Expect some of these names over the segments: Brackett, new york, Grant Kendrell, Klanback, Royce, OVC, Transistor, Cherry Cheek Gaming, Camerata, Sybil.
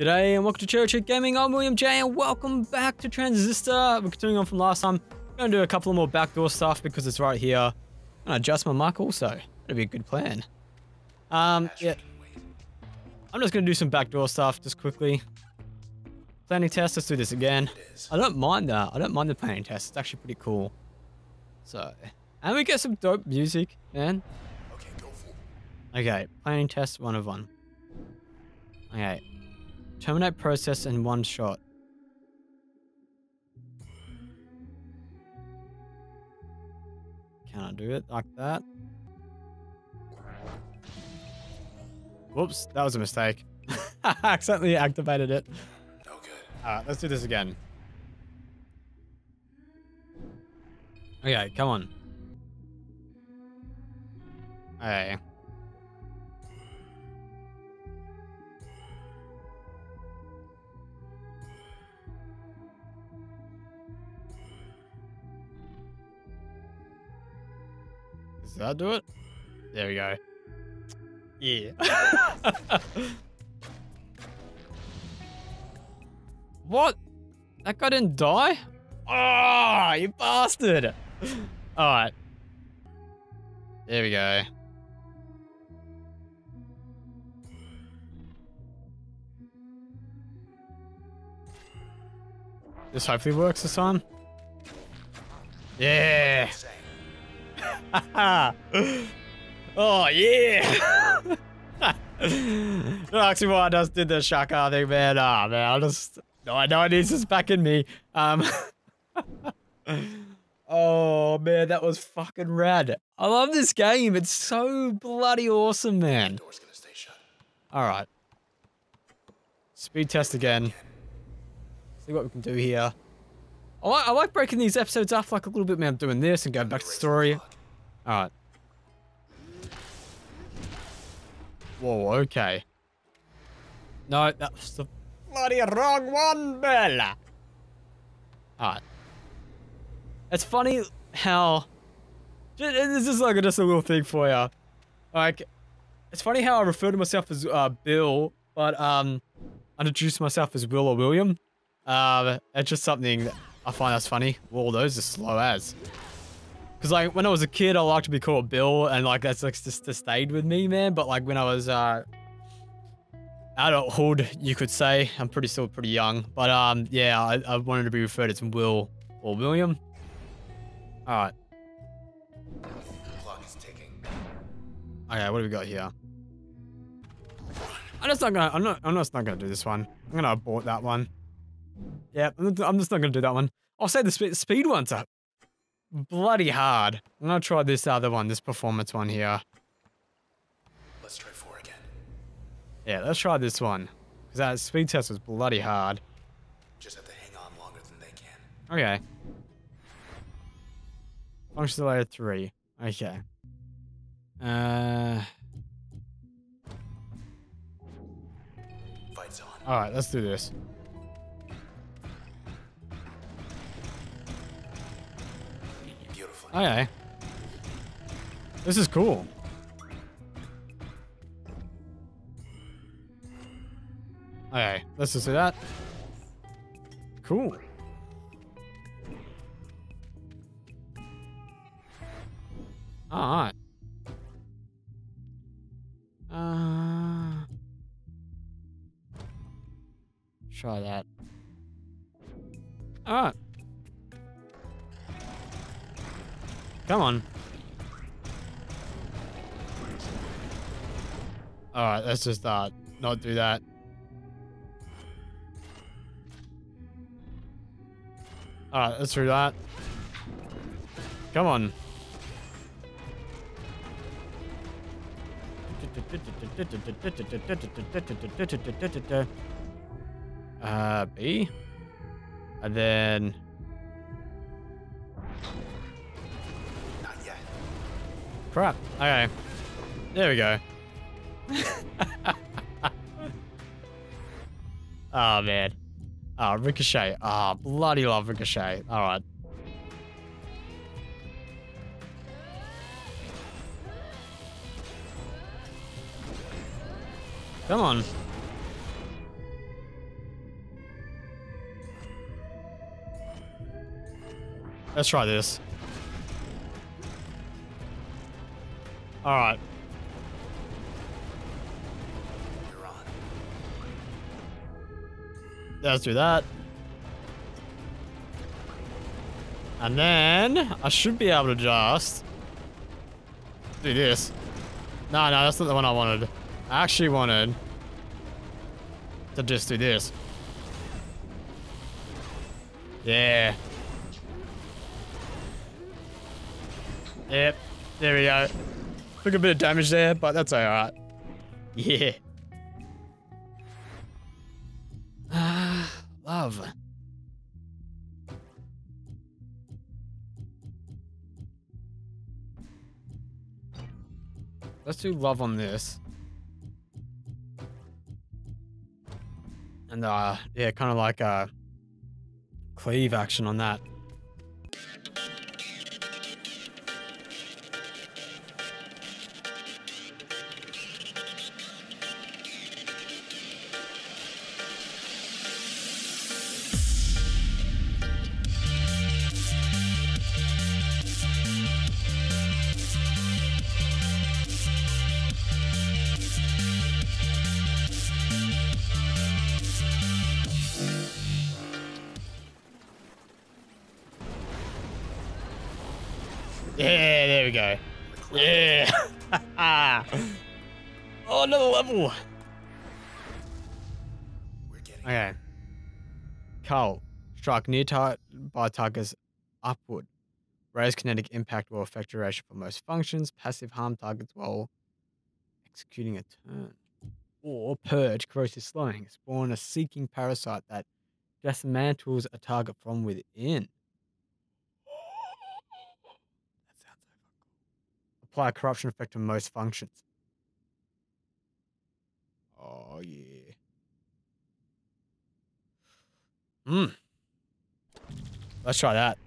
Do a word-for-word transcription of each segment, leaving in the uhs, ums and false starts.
G'day and welcome to Cherry Cheek Gaming. I'm William J and welcome back to Transistor. We're continuing on from last time. I'm going to do a couple of more backdoor stuff because it's right here. I'm going to adjust my mic also. That'd be a good plan. Um, yeah. I'm just going to do some backdoor stuff just quickly. Planning test. Let's do this again. I don't mind that. I don't mind the planning test. It's actually pretty cool. So, and we get some dope music, man. Okay, go for it. Okay, planning test one of one. Okay. Terminate process in one shot. Can I do it like that? Whoops, that was a mistake. I accidentally activated it. No good. Alright, let's do this again. Okay, come on. Hey. Okay. Does that do it? There we go. Yeah. What? That guy didn't die? Oh, you bastard. Alright. There we go. This hopefully works this time. Yeah. Oh, yeah! Actually, why I just did the shaka thing, man. Ah, oh, man, I just... No, I know it needs this back in me. Um... oh, man, that was fucking rad. I love this game. It's so bloody awesome, man. Door's gonna stay shut. All right. Speed test again. See what we can do here. I like, I like breaking these episodes off like a little bit, man. I'm doing this and going back to the story. Alright. Whoa, okay. No, that was the bloody wrong one, Bella. Alright. It's funny how... This is like just a little thing for you. Like, it's funny how I refer to myself as uh, Bill, but um, I introduce myself as Will or William. Uh, it's just something that I find that's funny. Whoa, those are slow as. Because, like, when I was a kid, I liked to be called Bill, and, like, that's, like, just, just stayed with me, man. But, like, when I was, uh, adulthood, you could say. I'm pretty still pretty young. But, um, yeah, I, I wanted to be referred as Will or William. All right. Clock is ticking. Okay, what do we got here? I'm just not gonna, I'm not, I'm just not gonna do this one. I'm gonna abort that one. Yeah, I'm just not gonna do that one. I'll say the speed, speed one's up. Bloody hard. I'm gonna try this other one, this performance one here. Let's try four again. Yeah, let's try this one. Because that speed test was bloody hard. Just have to hang on longer than they can. Okay. Function layer three. Okay. Uh. Fight's on. Alright, let's do this. Okay. This is cool. Okay, let's just do that. Cool. Alright. Uh, try that. Alright. Come on. Alright, let's just uh, not do that. Alright, let's do that. Come on. Uh, B? And then... Crap. Okay. There we go. Oh, man. Oh, Ricochet. Ah, oh, bloody love Ricochet. All right. Come on. Let's try this. All right. You're on. Let's do that. And then I should be able to just do this. No, no, that's not the one I wanted. I actually wanted to just do this. Yeah. Yep. There we go. Took a bit of damage there, but that's alright. Yeah. Ah, love. Let's do love on this. And, uh, yeah, kind of like a cleave action on that. Yeah, there we go. Yeah. Oh, another level. We're getting okay. Carl, struck near tar by target's upward. Ray's kinetic impact will affect duration for most functions. Passive harm targets while executing a turn. Or purge corrosive slowing. Spawn a seeking parasite that dismantles a target from within. Apply a corruption effect on most functions. Oh, yeah. Hmm. Let's try that.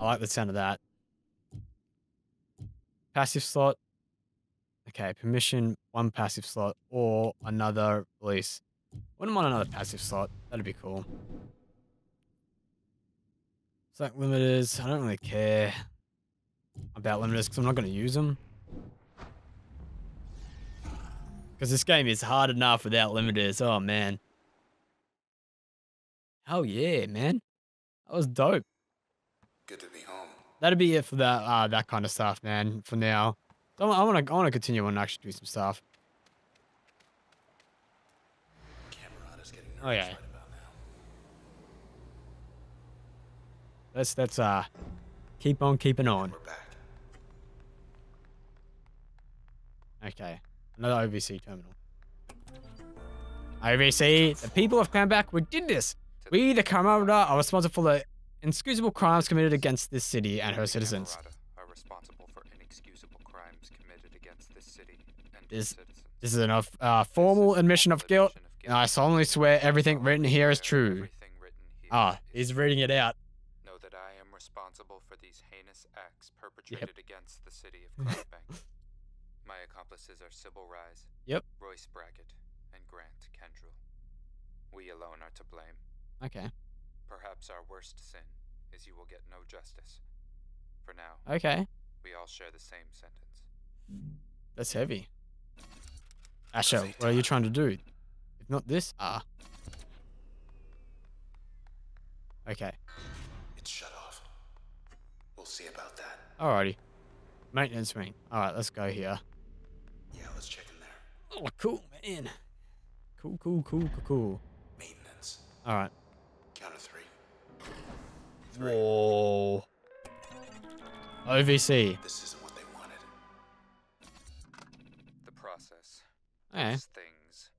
I like the sound of that. Passive slot. Okay, permission, one passive slot, or another release. Wouldn't mind another passive slot. That'd be cool. Stack limiters. I don't really care about limiters because I'm not going to use them. Because this game is hard enough without limiters. Oh, man. Oh, yeah, man. That was dope. Good to be home. That'll be it for that uh, that kind of stuff, man, for now. I want to I want to continue on and actually do some stuff. Camerata's getting nervous right about now. Let's, let's uh, keep on keeping on. We're back. Okay, another O V C terminal. O V C, the people of Klanback, we did this! We, the Camerata, are responsible for the inexcusable crimes committed against this city and her citizens. Camerata are responsible for inexcusable crimes committed against this city and this, citizens. This is a uh, formal admission of guilt, and I solemnly swear everything written here is true. Ah, he's reading it out. Know that I am responsible for these heinous acts perpetrated yep. against the city of Klanback. My accomplices are Sybil Rise, yep. Royce Brackett, and Grant Kendrell. We alone are to blame. Okay. Perhaps our worst sin is you will get no justice. For now. Okay. We all share the same sentence. That's heavy. Asher, what are you trying to do? If not this, ah. Okay. It's shut off. We'll see about that. Alrighty. Maintenance ring. Alright, let's go here. Yeah, let's check in there. Oh, cool, man. Cool, cool, cool, cool, cool. Maintenance. All right. Count of three. Three. Whoa. O V C. This isn't what they wanted. The process. Okay. These things.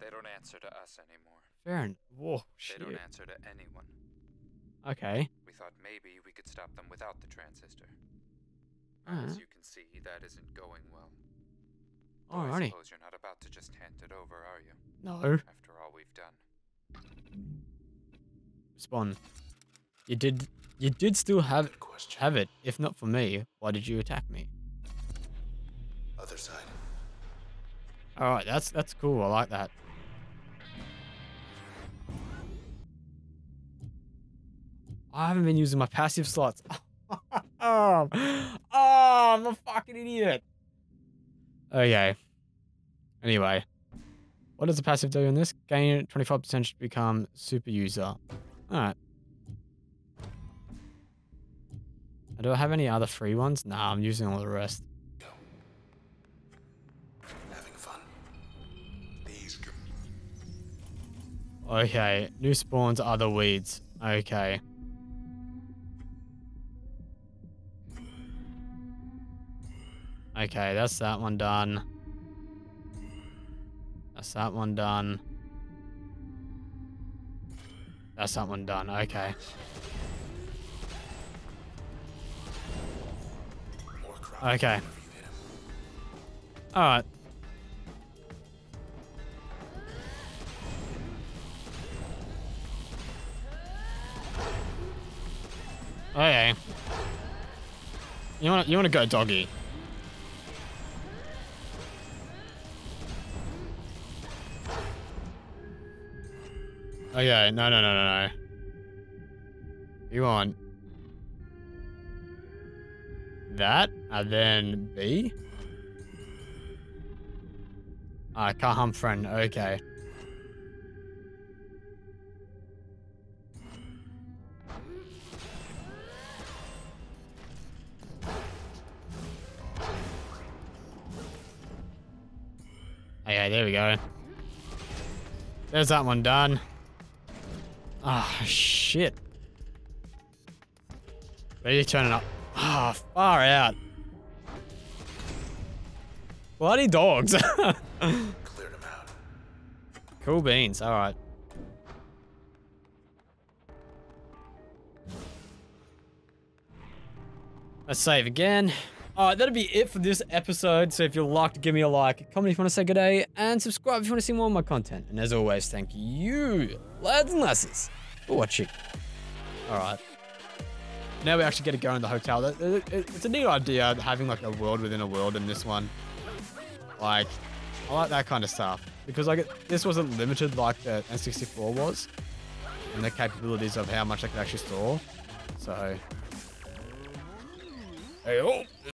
They don't answer to us anymore. Fair enough. Whoa, shit. They don't answer to anyone. Okay. We thought maybe we could stop them without the transistor. As you can see, that isn't going well. Alrighty. I suppose you're not about to just hand it over, are you? No. After all we've done. Spawn. You did. You did still have have it. If not for me, why did you attack me? Other side. All right. That's that's cool. I like that. I haven't been using my passive slots. Oh, I'm a fucking idiot. Okay. Anyway. What does the passive do in this? Gain twenty-five percent to become super user. Alright. Do I have any other free ones? Nah, I'm using all the rest. Having fun. These go. Okay. New spawns are the weeds. Okay. Okay, that's that one done. That's that one done. That's that one done. Okay. Okay. Alright. Okay. You wanna you wanna go doggy? Okay, no, no, no, no, no. You want that, and then B? Ah, can't hump friend, okay. Okay, there we go. There's that one done. Ah, oh, shit. Where are you turning up? Ah, oh, far out. Bloody dogs. Cleared them out. Cool beans, alright. Let's save again. Alright, that'll be it for this episode. So if you liked, give me a like, comment if you want to say good day, and subscribe if you want to see more of my content. And as always, thank you, lads and lasses, for watching. Alright. Now we actually get to go in the hotel. It's a neat idea, having like a world within a world in this one. Like, I like that kind of stuff. Because like it, this wasn't limited like the N sixty-four was. And the capabilities of how much I could actually store. So. Hey, oh.